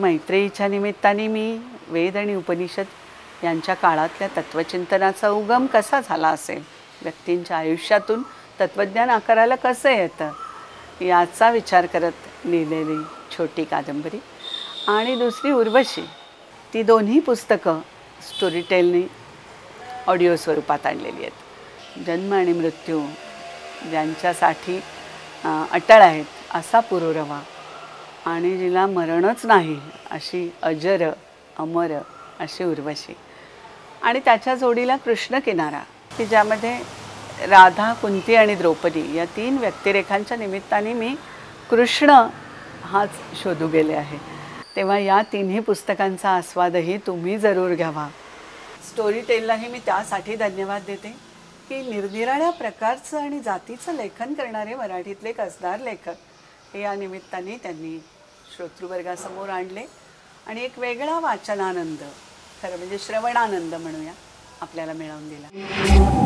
मैत्रेयीच्या निमित्ताने मी वेद आणि उपनिषद यांच्या काळातल्या तत्वचिंतनाचा उगम कसा झाला असेल, व्यक्तींच्या आयुष्यातून तत्वज्ञान आकाराला कसे येतं याचा विचार करत लिहिलेली छोटी कादंबरी. आणि दुसरी उर्वशी, ती दोन्ही पुस्तकं स्टोरीटेलनी ऑडिओ स्वरूपात आणलेली आहेत. जन्म आणि मृत्यू ज्यांच्यासाठी अटळ आहेत असा पुरोरवा आणि जिला मरणच नाही अशी अजर अमर अशी उर्वशी, आणि त्याच्या जोडीला कृष्ण किनारा की ज्यामध्ये राधा, कुंती आणि द्रौपदी या तीन व्यक्तिरेखांच्या निमित्ताने मी कृष्ण हाच शोधू गेले आहे. तेव्हा या तिन्ही पुस्तकांचा आस्वादही तुम्ही जरूर घ्यावा. स्टोरीटेललाही मी त्यासाठी धन्यवाद देते की निरनिराळ्या प्रकारचं आणि जातीचं लेखन करणारे मराठीतले कसदार लेखक हे या निमित्ताने त्यांनी श्रोतृवर्गासमोर आणले आणि एक वेगळा वाचनानंद, खरं म्हणजे श्रवणानंद म्हणूया, आपल्याला मिळवून दिला.